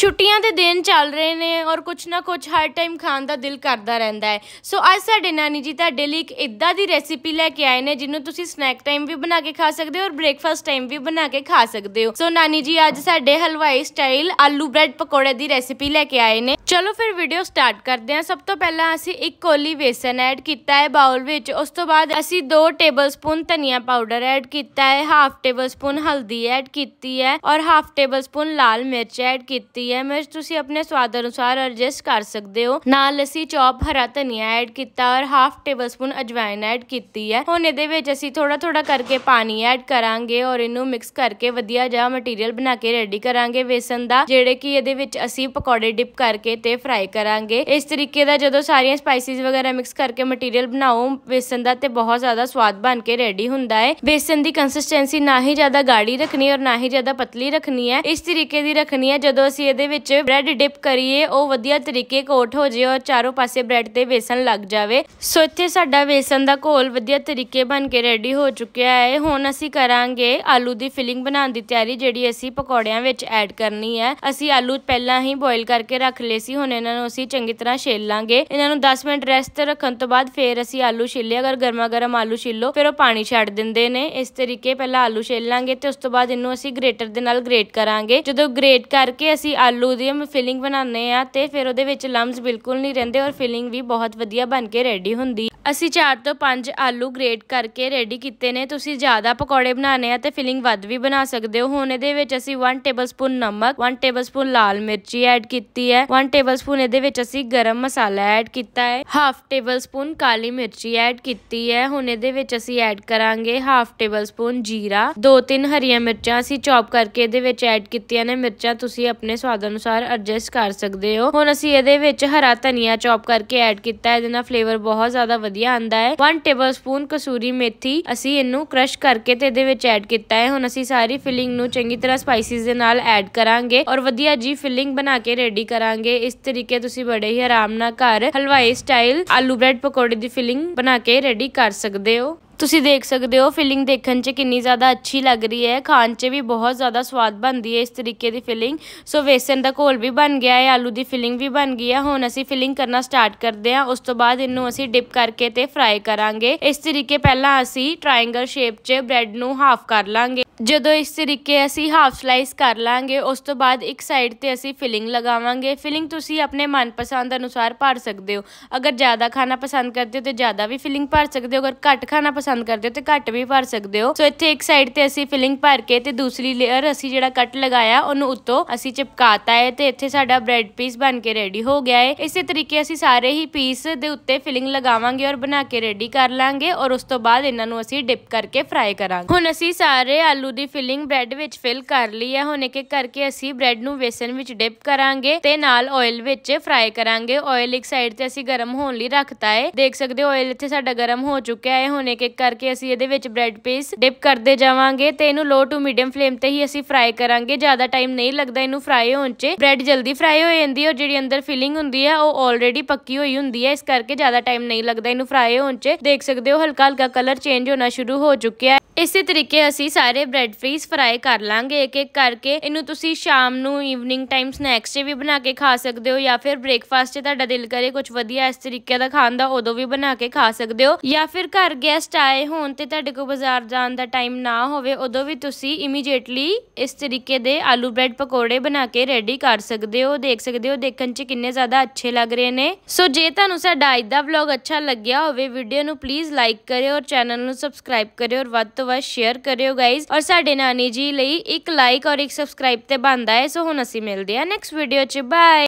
ਛੁੱਟੀਆਂ ਦੇ ਦਿਨ ਚੱਲ ਰਹੇ ਨੇ ਔਰ ਕੁਛ ਨਾ ਕੁਛ ਹਰ ਟਾਈਮ ਖਾਣ ਦਾ ਦਿਲ ਕਰਦਾ ਰਹਿੰਦਾ ਹੈ। ਸੋ ਅੱਜ ਸਾਡੇ ਨਾਨੀ ਜੀ ਤੁਹਾਡੇ ਲਈ ਇੱਕ ਇੱਦਾਂ ਦੀ ਰੈਸਿਪੀ ਲੈ ਕੇ ਆਏ ਨੇ ਜਿਹਨੂੰ ਤੁਸੀਂ ਸਨੈਕ ਟਾਈਮ ਵੀ ਬਣਾ ਕੇ ਖਾ ਸਕਦੇ ਹੋ ਔਰ ਬ੍ਰੇਕਫਾਸਟ ਟਾਈਮ ਵੀ ਬਣਾ ਕੇ ਖਾ ਸਕਦੇ ਹੋ। ਸੋ ਨਾਨੀ ਜੀ ਅੱਜ ਸਾਡੇ ਹਲਵਾਈ ਸਟਾਈਲ ਆਲੂ ਬ੍ਰੈਡ ਪਕੌੜੇ ਦੀ ਰੈਸਿਪੀ ਲੈ ਕੇ ਆਏ ਨੇ। चलो फिर वीडियो स्टार्ट करते हैं। सब तो पहले असी एक कौली बेसन ऐड किया है बाउल विच। उस तो बाद असी 2 टेबलस्पून धनिया पाउडर ऐड किया है, 1/2 टेबलस्पून हल्दी ऐड की है और 1/2 टेबलस्पून लाल मिर्च ऐड की है। मिर्च तुसी अपने स्वाद अनुसार एडजस्ट कर सकते हो। नाल असी चॉप हरा धनिया ऐड किया और 1/2 टेबलस्पून अजवाइन ऐड की है। हुण इहदे विच असी थोड़ा थोड़ा करके पानी ऐड करांगे और इनू मिक्स करके वधिया जिहा मटीरियल बना के रेडी करांगे बेसन दा, जिहड़े कि इहदे विच असी पकौड़े डिप करके ते फ्राई करांगे। इस तरीके दा जदों सारियां स्पाइसिस वगैरह मिक्स करके मटीरियल बनाओ बेसन दा ते बहुत ज्यादा स्वाद बन के रेडी हुंदा है। बेसन दी कंसिस्टेंसी ना ही ज्यादा गाढ़ी रखनी और ना ही ज्यादा पतली रखनी है, इस तरीके दी रखनी है। जदों असीं इहदे विच ब्रेड डिप करिए ओ वधिया तरीके कोट हो जाए और चारों पासे ब्रेड ते बेसन लग जाए। सो इत्थे साडा बेसन दा घोल वधिया तरीके बन के रेडी हो चुकिया है। हुण असीं करांगे आलू दी फिलिंग बनाउण दी तैयारी, जिहड़ी असीं पकौड़ियां विच ऐड करनी है। असीं आलू पहलां ही बॉयल करके रख लए। हुण इन्हां नूं असीं चंगी तरह छील लांगे। इन्हां नूं 10 मिनट रेस्ट ते रखण तों बाद फिर असीं आलू छीले। अगर गर्मा गर्म आलू छीलो फिर ओह पानी छड्ड दिंदे ने। इस तरीके पहलां आलू छील लांगे ते उस तों बाद इन्नूं असीं ग्रेटर दे नाल ग्रेट करांगे। जदों ग्रेट करके असीं आलू दी फिलिंग बनाने आ ते फिर ओहदे विच लम्स बिल्कुल नहीं रहिंदे और फिलिंग भी बहुत वधिया बन के रेडी हुंदी। असीं 4 तो 5 आलू ग्रेट करके रेडी कीते ने। तुसीं ज़्यादा पकौड़े बनाने आ ते फिलिंग वध भी बना सकदे हो। हुण इहदे विच असीं 1 टेबलस्पून नमक, 1 टेबलस्पून लाल मिर्ची ऐड कीती है, 1 टेबलस्पून इहदे विच असीं गरम मसाला ऐड कीता है, 1/2 टेबलस्पून काली मिर्ची ऐड कीती है। हुण इहदे विच असीं ऐड करांगे 1/2 टेबलस्पून जीरा। 2-3 हरियां मिर्चां असीं चॉप करके इहदे विच ऐड कीतीआं ने। मिर्चां तुसीं अपने स्वाद अनुसार एडजस्ट कर सकदे हो। हुण असीं इहदे विच हरा धनिया चॉप करके ऐड कीता है, इहदे नाल फ्लेवर बहुत ज़्यादा वधिया आंदा है। 1 टेबलस्पून कसूरी मेथी असीं इहनूं क्रश करके ते इहदे विच ऐड कीता है। हुण असीं सारी फिलिंग नूं चंगी तरह स्पाइसिस दे नाल ऐड करांगे और वधिया जी फिलिंग बना के रेडी करांगे। इस तरीके तुसीं बड़े ही आराम नाल घर हलवाई स्टाइल आलू ब्रेड पकौड़े दी फिलिंग बना के रेडी कर सकदे हो। तुसी देख सकते हो फिलिंग देखने से कितनी ज़्यादा अच्छी लग रही है, खाने से भी बहुत ज़्यादा स्वाद बनती है इस तरीके की फिलिंग। सो बेसन का घोल भी बन गया है, आलू की फिलिंग भी बन गई है। हुण असी फिलिंग करना स्टार्ट करते हैं। उस तो बाद इनू असी डिप करके ते फ्राई करांगे। इस तरीके पहला असी ट्राइंगल शेप च ब्रैड नू हाफ कर लांगे। जदों इस तरीके असी हाफ स्लाइस कर लांगे उस तो बाद एक साइड ते असी फिलिंग लगावांगे। फिलिंग तुसी अपने मनपसंद अनुसार भर सकते हो। अगर ज़्यादा खाना पसंद करते हो तो ज़्यादा भी फिलिंग भर सकते हो, अगर घट खाना पसंद करते हो तो घट भी भर सकते हो। सो इत्थे एक साइड ते असी फिलिंग भर के ते दूसरी लेयर असी जिहड़ा कट लगाया उहनूं उत्तों असी चिपकाता है ते इत्थे साडा ब्रेड पीस बन के रेडी हो गया है। इसे तरीके असी सारे ही पीस दे उत्ते फिलिंग लगावांगे और बना के रेडी कर लांगे और उस तो बाद इन्हां नूं असी डिप करके फ्राई करांगे। हुण असी सारे आलू दी फिलिंग ब्रेड विच फिल कर ली है। हुण एक एक करके असी ब्रेड नूं बेसन विच डिप करांगे ते नाल ऑयल विच फ्राई करांगे। ऑयल एक साइड ते असी गर्म होण लई रखता है। देख सकदे हो ऑयल इत्थे साडा गर्म हो चुका है। हुण एक एक करके असी इहदे विच ब्रेड पीस डिप करदे जावांगे ते इहनूं लो टू मीडियम फ्लेम ते ही असी फ्राई करांगे। ज़्यादा टाइम नहीं लगदा इहनूं फ्राई होण च। ब्रेड जल्दी फ्राई हो जांदी और जिहड़ी अंदर फिलिंग हुंदी है ओह ऑलरेडी पक्की होई हुंदी है, इस करके ज़्यादा टाइम नहीं लगदा इहनूं फ्राई होण च। देख सकदे हो हल्का हल्का कलर चेंज होना शुरू हो चुका है। इसे तरीके असी सारे ब्रेड पीस फ्राई कर लांगे एक एक करके। इनू तुसी शाम नू इवनिंग टाइम स्नैक्स भी बना के खा सकते हो या फिर ब्रेकफास्ट तुहाडा दिल करे कुछ वधिया इस तरीके दा खाण दा उदों भी बना के खा सकते हो, या फिर घर गेस्ट आए होण ते तुहाडे कोल बाजार जाण दा टाइम ना होवे उदों भी तुसी इमीडिएटली इस तरीके दे आलू ब्रेड पकौड़े बना के रेडी कर सकते हो। देख सकते हो देखण च कितने ज़्यादा अच्छे लग रहे ने। सो जे तुहानू साडा अज दा व्लॉग अच्छा लग्या होवे वीडियो नू प्लीज़ लाइक करियो और चैनल नू सब्सक्राइब करियो और वध तो वध शेयर करियो गाइज। और साडे नानी जी लई एक लाइक और एक सब्सक्राइब ते बनदा है। सो हुण असीं मिलदे आ नेक्स्ट वीडियो च। बाय।